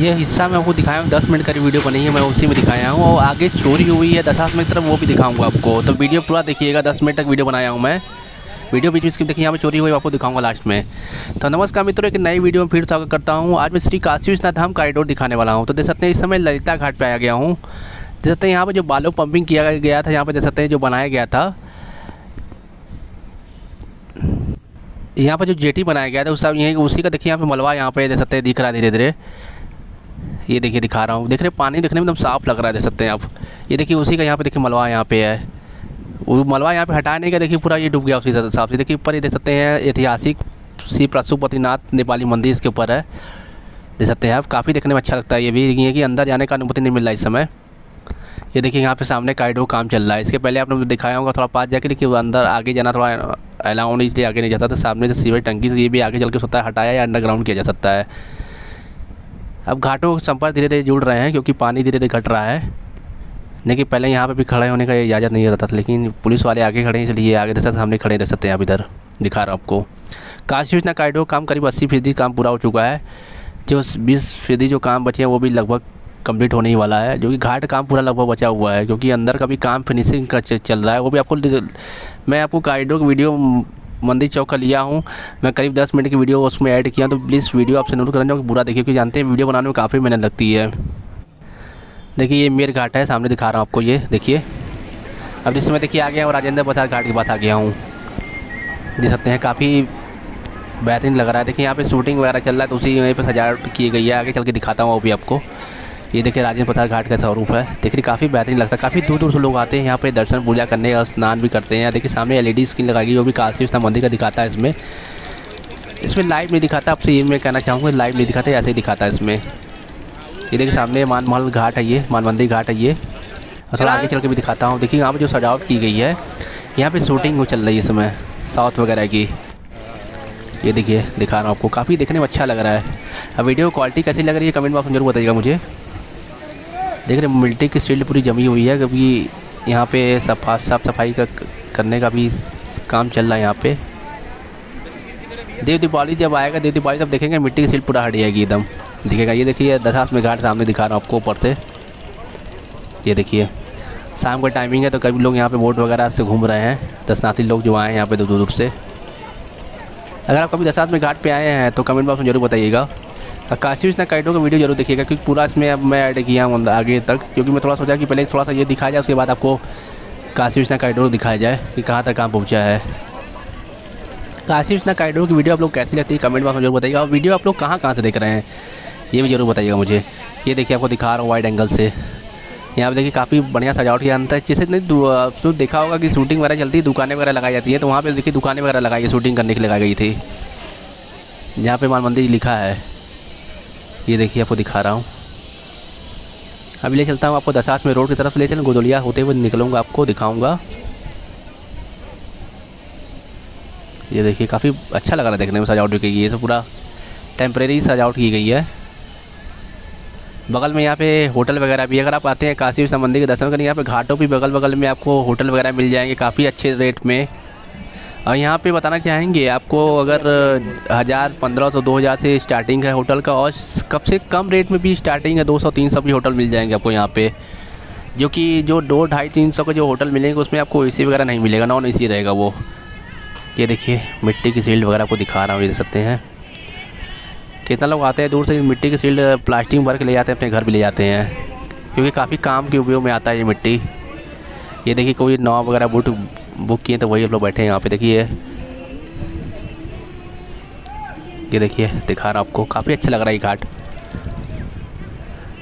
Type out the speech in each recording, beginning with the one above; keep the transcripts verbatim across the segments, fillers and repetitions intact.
यह हिस्सा मैं आपको दिखाया हूँ, दस मिनट का वीडियो बनी है, मैं उसी में दिखाया हूँ। और आगे चोरी हुई है दशाश्वमेध की तरफ, वो भी दिखाऊंगा आपको। तो वीडियो पूरा देखिएगा, दस मिनट तक वीडियो बनाया हूँ मैं। वीडियो बीच बीच में देखिए, यहाँ पे चोरी हुई आपको दिखाऊंगा लास्ट में। तो नमस्कार मित्रों, एक नई वीडियो में फिर स्वागत करता हूँ। आज मैं श्री काशी विश्वनाथ धाम कॉरिडोर दिखाने वाला हूँ। तो देख सकते हैं इस समय ललिता घाट पर आ गया हूँ। देख सकते हैं यहाँ पर जो बालू पंपिंग किया गया था, यहाँ पर देख सकते हैं जो बनाया गया था, यहाँ पर जो जेटी बनाया गया था उस सब यहीं उसी का देखिए यहाँ पे मलबा यहाँ पे देख सकते हैं दिख रहा है धीरे धीरे। ये देखिए दिखा रहा हूँ, देख रहे पानी देखने में एकदम साफ लग रहा है, देख सकते हैं आप। ये देखिए उसी का यहाँ पे देखिए मलबा यहाँ पे है, वो मलबा यहाँ पे हटाने का देखिए पूरा ये डूब गया उसी हिसाब से। देखिए ऊपर ये देख सकते हैं ऐतिहासिक श्री पशुपति नाथ नेपाली मंदिर इसके ऊपर है, देख सकते हैं आप। काफ़ी देखने में अच्छा लगता है। ये भी ये कि अंदर जाने का अनुमति नहीं मिल रहा इस समय। ये देखिए यहाँ पे सामने कॉरिडोर काम चल रहा है। इसके पहले आपने दिखाया होगा, थोड़ा पास जाके देखिए अंदर आगे जाना थोड़ा अलाउ नहीं, इसलिए आगे नहीं जाता। तो सामने से सीवर टंकी से ये भी आगे चल के सकता है हटाया या अंडरग्राउंड किया जा सकता है। अब घाटों के संपर्क धीरे धीरे जुड़ रहे हैं क्योंकि पानी धीरे धीरे घट रहा है। लेकिन पहले यहाँ पर भी खड़े होने का इजाज़त नहीं रहता था, लेकिन पुलिस वाले आगे खड़े हैं इसलिए आगे देख सकते, सामने खड़े रह सकते हैं। आप इधर दिखा रहा हूँ आपको काशी विश्वनाथ कॉरिडोर काम करीब अस्सी फीसदी काम पूरा हो चुका है। जो बीस फीसदी जो काम बचे हैं वो भी लगभग कंप्लीट होने ही वाला है, जो कि घाट काम पूरा लगभग बचा हुआ है क्योंकि अंदर का भी काम फिनिशिंग का चल रहा है। वो भी आपको मैं आपको कॉरिडोर की वीडियो मंदिर चौक का लिया हूँ, मैं करीब दस मिनट की वीडियो उसमें ऐड किया। तो प्लीज़ वीडियो आपसे जरूर करना चाहिए, पूरा देखिए क्योंकि जानते हैं वीडियो बनाने में काफ़ी मेहनत लगती है। देखिए ये मेर घाट है, सामने दिखा रहा हूँ आपको, ये देखिए। अब जिस समय देखिए आ गया हूँ राजेंद्र बाजार घाट के पास आ गया हूँ, देख सकते हैं काफ़ी बेहतरीन लग रहा है। देखिए यहाँ पे शूटिंग वगैरह चल रहा है तो उसी यहीं पर सजावट की गई है, आगे चल के दिखाता हूँ वो भी आपको। ये देखिए राजेंद्र प्रथार घाट का स्वरूप है, देखिए काफ़ी बेहतरीन लगता है। काफ़ी दूर दूर से लोग आते हैं यहाँ पे दर्शन पूजा करने और स्नान भी करते हैं। देखिए सामने एलईडी स्क्रीन लगाई गई, वो भी काशी विश्वनाथ मंदिर का दिखाता है। इसमें इसमें लाइव नहीं दिखाता, आपसे ये मैं कहना चाहूँगा, लाइव नहीं दिखाता, ऐसे ही दिखाता है इसमें। ये देखिए सामने मान मोहल घाट है, ये मान मंदिर घाट है ये। और थोड़ा आगे चल के भी दिखाता हूँ। देखिए यहाँ पर जो सजावट की गई है, यहाँ पर शूटिंग चल रही है इस समय साउथ वगैरह की। ये देखिए दिखा रहा हूँ आपको, काफ़ी देखने में अच्छा लग रहा है। अब वीडियो क्वालिटी कैसी लग रही है कमेंट बॉक्स में जरूर बताइएगा मुझे। देख रहे मिलिट्री की शील्ड पूरी जमी हुई है क्योंकि यहाँ पे सफा साफ सफाई का करने का भी काम चल रहा है। यहाँ पे देव दीपावली जब आएगा, देव दीपावली तब देखेंगे मिट्टी की शील्ड पूरा हट जाएगी एकदम दिखेगा। ये देखिए दशाश्वमेध घाट सामने दिखा रहा हूँ आपको ऊपर से। ये देखिए शाम का टाइमिंग है तो कभी लोग यहाँ पे बोट वगैरह से घूम रहे हैं, दर्शनार्थी लोग जो आए हैं यहाँ पे दूर दूर से। अगर आप कभी दशाश्वमेध घाट पर आए हैं तो कमेंट बॉक्स में जरूर बताइएगा। काशी विश्वनाथ कॉरिडोर का वीडियो जरूर देखिएगा क्योंकि पूरा इसमें अब मैं ऐड किया हूँ आगे तक, क्योंकि मैं थोड़ा सोचा कि पहले थोड़ा सा ये दिखाया जाए, उसके बाद आपको काशी विश्वनाथ कॉरिडोर दिखाया जाए कि कहाँ तक कहाँ पहुँचा है। काशी विश्वनाथ कॉरिडोर की वीडियो आप लोग कैसी लगती है कमेंट बॉक्स में जरूर बताइएगा। और वीडियो आप लोग कहाँ कहाँ से देख रहे हैं ये भी जरूर बताइएगा मुझे। ये देखिए आपको दिखा रहा हूँ वाइड एंगल से, यहाँ पर देखिए काफ़ी बढ़िया सजावट किया जाता है। जैसे नहीं देखा होगा कि शूटिंग वगैरह चलती है, दुकानें वगैरह लगाई जाती है, तो वहाँ पर देखिए दुकानें वगैरह लगाई गई, शूटिंग करने के लिए लगाई गई थी। यहाँ पर मान मंदिर लिखा है, ये देखिए आपको दिखा रहा हूँ। अभी ले चलता हूँ आपको दशाश्वमेध रोड की तरफ, ले चलूँ गोदोलिया होते हुए निकलूँगा आपको दिखाऊंगा। ये देखिए काफ़ी अच्छा लग रहा है देखने में, सजावट की गई है तो पूरा टेम्परेरी सजावट की गई है। बगल में यहाँ पे होटल वगैरह भी, अगर आप आते हैं काशी विश्वनाथ मंदिर के दर्शन करने यहाँ पे घाटों पे बगल बगल में आपको होटल वगैरह मिल जाएंगे काफ़ी अच्छे रेट में। और यहाँ पे बताना चाहेंगे आपको, अगर हज़ार पंद्रह सौ दो हज़ार से स्टार्टिंग है होटल का, और कब से कम रेट में भी स्टार्टिंग है, दो सौ तीन सौ भी होटल मिल जाएंगे आपको यहाँ पे। जो कि जो दो ढाई तीन सौ का जो होटल मिलेंगे उसमें आपको एसी वगैरह नहीं मिलेगा, नॉन एसी रहेगा वो। ये देखिए मिट्टी की शील्ड वगैरह आपको दिखा रहा हूँ, ये देख सकते हैं कितना लोग आते हैं दूर से, मिट्टी की शील्ड प्लास्टिक भर के ले जाते हैं, अपने घर भी ले जाते हैं क्योंकि काफ़ी काम के उपयोग में आता है ये मिट्टी। ये देखिए कोई नाव वगैरह बोट बुक किए तो वही हम लोग बैठे हैं यहाँ पे। देखिए ये देखिए दिखा रहा आपको, काफ़ी अच्छा लग रहा है ये घाट।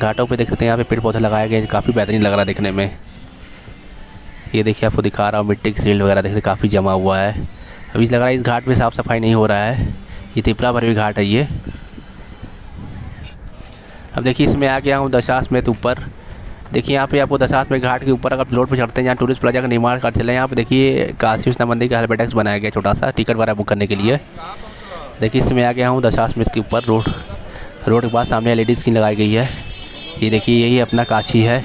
घाटों पे देख सकते हैं यहाँ पे पेड़ पौधे लगाए गए, काफ़ी बेहतरीन लग रहा है देखने में। ये देखिए आपको दिखा रहा हूँ मिट्टी की सील वगैरह देखते काफ़ी जमा हुआ है। अभी लग रहा है इस घाट में साफ़ सफाई नहीं हो रहा है, ये त्रिपुरा भरवी घाट है ये। अब देखिए इसमें आ गया हूँ दशाश्वमेध ऊपर। देखिए यहाँ पे आपको दशाश्वमेध घाट के ऊपर अगर रोड पे चढ़ते हैं, यहाँ टूरिस्ट प्लाजा का निर्माण कार्य चल रहा है। यहाँ पे देखिए काशी विश्वनाथ मंदिर का हेल्पेडेक्स बनाया गया छोटा सा, टिकट वगैरह बुक करने के लिए। देखिए इसमें आ गया हूँ दशाश्वमेध के ऊपर रोड रोड के बाद सामने एलईडी स्क्रीन लगाई गई है। ये देखिए यही अपना काशी है।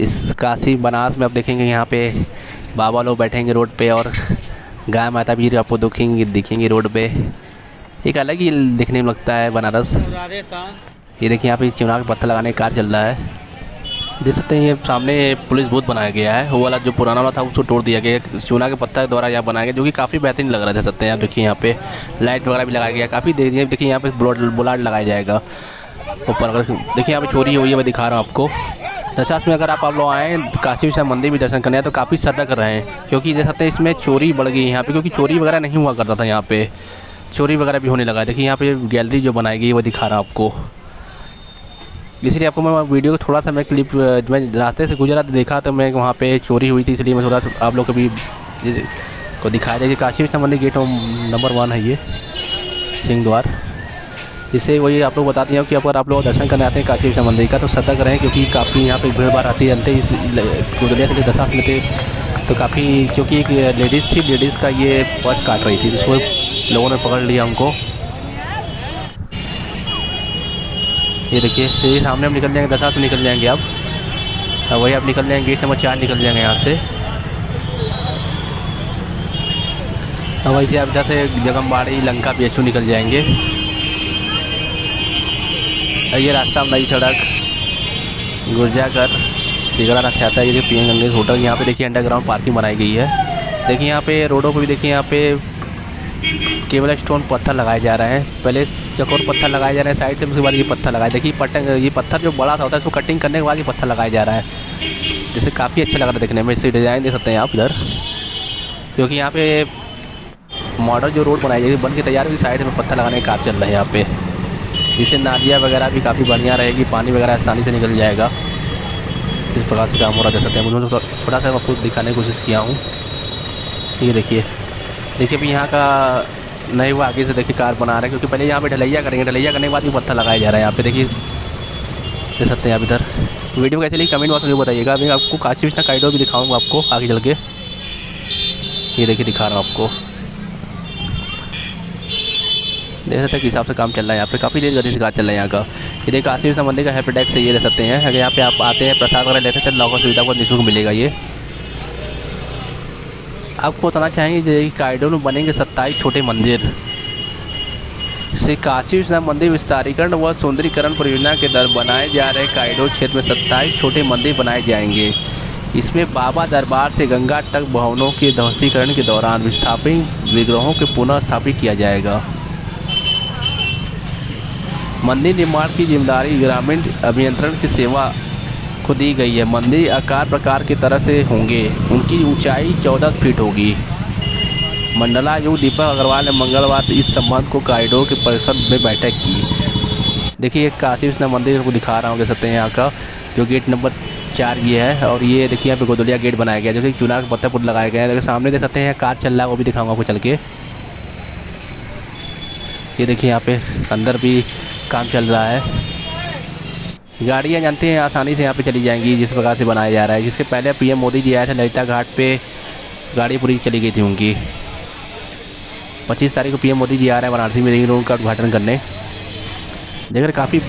इस काशी बनारस में आप देखेंगे यहाँ पर बाबा लोग बैठेंगे रोड पर और गाय माता भी आपको दुखेंगी दिखेंगी रोड पर। एक अलग ही देखने में लगता है बनारस। ये देखिए यहाँ पे चिनार के पत्थर लगाने का कार्य चल रहा है। देख सकते हैं ये सामने पुलिस बूथ बनाया गया है, वो वाला जो पुराना वाला था उसको तोड़ दिया गया, चूना के पत्ता के द्वारा यहाँ बनाया गया, जो कि काफ़ी बेहतरीन लग रहा है। सकते हैं आप देखिए यहाँ पे लाइट वगैरह भी लगाया गया काफ़ी। देखिए देखिए यहाँ पे बुलाट लगाया जाएगा ऊपर। अगर देखिए यहाँ पे चोरी हुई है, मैं दिखा रहा हूँ आपको। दशाश्वमेध में अगर आप आप लोग आएँ काशी विश्वनाथ मंदिर भी दर्शन करने हैं तो काफ़ी सतर्क रहें, क्योंकि देख सकते हैं इसमें चोरी बढ़ गई है यहाँ पर, क्योंकि चोरी वगैरह नहीं हुआ करता था, यहाँ पर चोरी वगैरह भी होने लगा। देखिए यहाँ पर गैलरी जो बनाई गई है वो दिखा रहा हूँ आपको, इसलिए आपको मैं वीडियो को थोड़ा सा मैं क्लिप, मैं रास्ते से गुजरा देखा तो मैं वहाँ पे चोरी हुई थी, इसलिए मैं थोड़ा सा आप लोग को भी को दिखाया जाए कि काशी विश्वनाथ मंदिर गेट नंबर वन है ये सिंह द्वार। इससे वही आप लोग बताते हैं कि अगर आप लोग दर्शन करने आते हैं काशी विश्वनाथ मंदिर का तो सतर्क रहें, क्योंकि काफ़ी यहाँ पे भीड़ भाड़ आती रहती है। गोदोलिया के दशा में थे तो काफ़ी, क्योंकि एक लेडीज़ थी, लेडीज़ का ये पर्स काट रही थी, जिसको लोगों ने पकड़ लिया उनको। ये देखिए फिर सामने हम निकल जाएंगे, दशा तो निकल जाएंगे आप, और वही आप निकल जाएंगे गेट नंबर चार निकल जाएंगे यहाँ से। और वहीं से आप जैसे जगमबाड़ी लंका बी एच निकल जाएंगे। और ये रास्ता नई सड़क गुर्जाकर सिगड़ा रखा था। ये देखिए पी एम होटल, यहाँ पे देखिए अंडरग्राउंड पार्किंग बनाई गई है। देखिए यहाँ पे रोडों को भी देखिए यहाँ पे केवल स्टोन पत्थर लगाए जा रहे हैं, पहले चकोर पत्थर लगाए जा रहे हैं साइड से, उसके बाद ये पत्थर लगाए। देखिए पटक ये पत्थर जो बड़ा सा होता है उसको कटिंग करने के बाद ये पत्थर लगाया जा रहा है, जैसे काफ़ी अच्छा लग रहा है देखने में। इससे डिज़ाइन दे सकते हैं आप इधर, क्योंकि यहाँ पे मॉडल जो रोड बनाई जाएगी बन के तैयार हुई, साइड में पत्थर लगाने का काम चल रहा है यहाँ पर, जिससे नालियाँ वगैरह भी काफ़ी बढ़िया रहेगी, पानी वगैरह आसानी से निकल जाएगा। इस प्रकार से काम हो रहा है, दे सकते हैं। मुझे थोड़ा सा आपको दिखाने की कोशिश किया हूँ। ये देखिए देखिए अभी यहाँ का नहीं हुआ, आगे से देखिए कार बना रहे हैं, क्योंकि पहले यहाँ पे ढलैया करेंगे, ढलैया करने के बाद ये पत्थर लगाया जा रहा है यहाँ पे। देखिए देख सकते हैं आप इधर। वीडियो कैसे लगी कमेंट बॉक्स में बताइएगा। अभी आपको काशी विश्वनाथ कॉरिडोर भी दिखाऊंगा आपको आगे चल के। ये देखिए दिखा रहा हूँ आपको, देख सकते हैं किस हिसाब से काम चल रहा है यहाँ पे, काफ़ी देर गति से काम चल रहा है यहाँ का। ये देखिए काशी विश्वनाथ मंदिर का हैपीटैक्स है, ये रह सकते हैं। अगर यहाँ पे आप आते हैं प्रसाद वगैरह लेते हैं तो लॉकर सुविधा को निःशुल्क मिलेगा। ये आपको बताना चाहेंगे कॉरिडोर में बनेंगे सत्ताईस छोटे मंदिर। श्री काशी विश्वनाथ मंदिर विस्तारीकरण व सौंदर्यीकरण परियोजना के दर बनाए जा रहे कॉरिडोर क्षेत्र में सत्ताईस छोटे मंदिर बनाए जाएंगे। इसमें बाबा दरबार से गंगा तक भवनों के ध्वस्तीकरण के दौरान विस्थापित विग्रहों के पुनः स्थापित किया जाएगा। मंदिर निर्माण की जिम्मेदारी ग्रामीण अभियंत्रण की सेवा को दी गई है। मंदिर आकार प्रकार की तरह से होंगे, उनकी ऊंचाई चौदह फीट होगी। मंडलायुग दीपक अग्रवाल ने मंगलवार इस संबंध को कॉरिडोर के परिषद में बैठक की। देखिए काशी विश्वनाथ मंदिर को दिखा रहा हूँ, देख सकते हैं यहाँ का जो गेट नंबर चार ये है। और ये देखिए यहाँ पे गोदोलिया गेट बनाया गया, जैसे चूल्हा के पत्थर लगाए गए हैं। देखिए सामने देख सकते हैं कार चल रहा है, वो भी दिखाऊंगा आपको चल के। ये देखिए यहाँ पे अंदर भी काम चल रहा है, गाड़ियाँ जानते हैं आसानी से यहाँ पे चली जाएंगी, जिस प्रकार से बनाया जा रहा है। जिसके पहले पीएम मोदी जी आए थे ललिता घाट पे, गाड़ी पूरी चली गई थी उनकी। पच्चीस तारीख को पीएम मोदी जी आ रहे हैं बनारसी में, लेकिन उनका उद्घाटन करने देखकर काफ़ी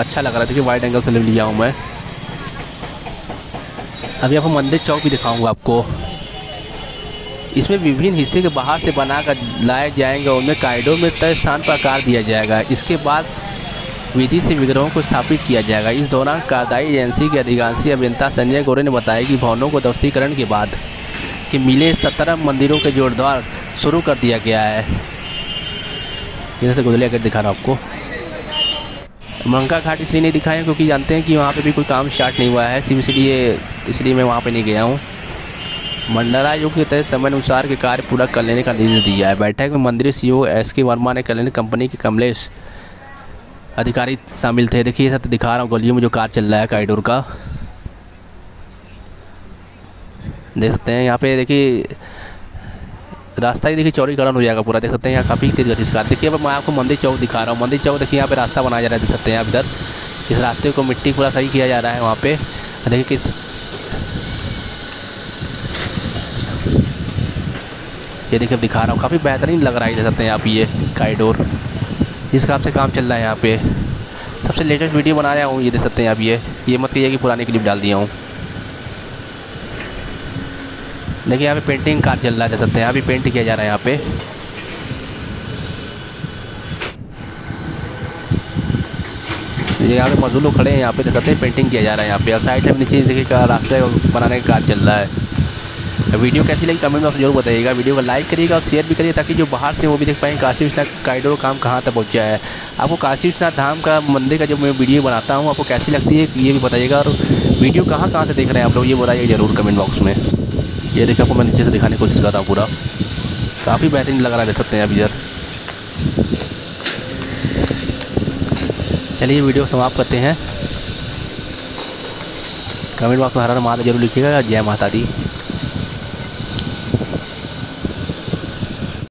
अच्छा लग रहा था कि वाइड एंगल से ले लिया हूँ मैं। अभी आपको मंदिर चौक भी दिखाऊँगा आपको। इसमें विभिन्न हिस्से के बाहर से बनाकर लाए जाएंगे, उनमें कॉरिडोर में तय स्थान पर आकार दिया जाएगा। इसके बाद विधि से विग्रहों को स्थापित किया जाएगा। इस दौरान कार्यदायी एजेंसी के अधिकांशी अभियंता संजय गोरे ने बताया कि भवनों को ध्वस्तीकरण के बाद के मिले सत्रह मंदिरों के जोड़द्वार शुरू कर दिया गया है। इधर से गोदोलिया गेट दिखा रहा हूँ आपको। गंगा घाट इसलिए नहीं दिखाया क्योंकि जानते हैं कि वहाँ पे भी कोई काम स्टार्ट नहीं हुआ है, सिर्फ इसलिए इसलिए मैं वहाँ पर नहीं गया हूँ। मंडलायुग के तहत समय अनुसार के कार्य पूरा कर लेने का निर्देश दिया है। बैठक में मंदिर सी ओ एस के वर्मा ने कल्याण कंपनी के कमलेश अधिकारी शामिल थे। देखिए सब दिखा रहा हूँ, गलियों में जो कार चल रहा है कॉरिडोर का, देख सकते हैं यहाँ पे। देखिए रास्ता ही देखिए चौड़ीकरण हो जाएगा पूरा, देख सकते हैं यहाँ काफ़ी तेज गति से कार। देखिए अब मैं आपको मंदिर चौक दिखा रहा हूँ। मंदिर चौक देखिए यहाँ पे रास्ता बनाया जा रहा है, देख सकते हैं आप इधर। इस रास्ते को मिट्टी पूरा सही किया जा रहा है वहाँ पे। देखिए किस ये देखिए दिखा रहा हूँ, काफ़ी बेहतरीन लग रहा है, देख सकते हैं आप ये कॉरिडोर जिस हिसाब से काम चल रहा है यहाँ पे। सबसे लेटेस्ट वीडियो बना रहा हूँ, ये देख सकते हैं आप। ये ये मत कहिए कि पुराने क्लिप डाल दिया हूँ। देखिए यहाँ पे पेंटिंग कार्य चल रहा है, देख सकते हैं यहाँ भी पेंट किया जा रहा है यहाँ पे। यहाँ पे मजदूर लोग खड़े हैं, यहाँ पे दिखाते हैं पेंटिंग किया जा रहा है यहाँ पे। और साइड में नीचे देखिए रास्ते बनाने का कार्य चल रहा है। वीडियो कैसी लगी कमेंट में आप जरूर बताइएगा। वीडियो को लाइक करिएगा और शेयर भी करिए ताकि जो बाहर से वो भी देख पाएँ काशी विश्वनाथ कॉरिडोर काम कहाँ तक पहुँचा है। आपको काशी विश्वनाथ धाम का मंदिर का जब मैं वीडियो बनाता हूँ आपको कैसी लगती है ये भी बताइएगा। और वीडियो कहाँ कहाँ से देख रहे हैं आप लोग ये बताइए ज़रूर कमेंट बॉक्स में। ये देखिए आपको मैं नीचे से दिखाने की कोशिश कर रहा हूँ पूरा, काफ़ी बेहतरीन लग रहा है, देख सकते हैं आप इधर। चलिए वीडियो समाप्त करते हैं। कमेंट बॉक्स में हर हर महादेव जरूर लिखिएगा। जय माता दी।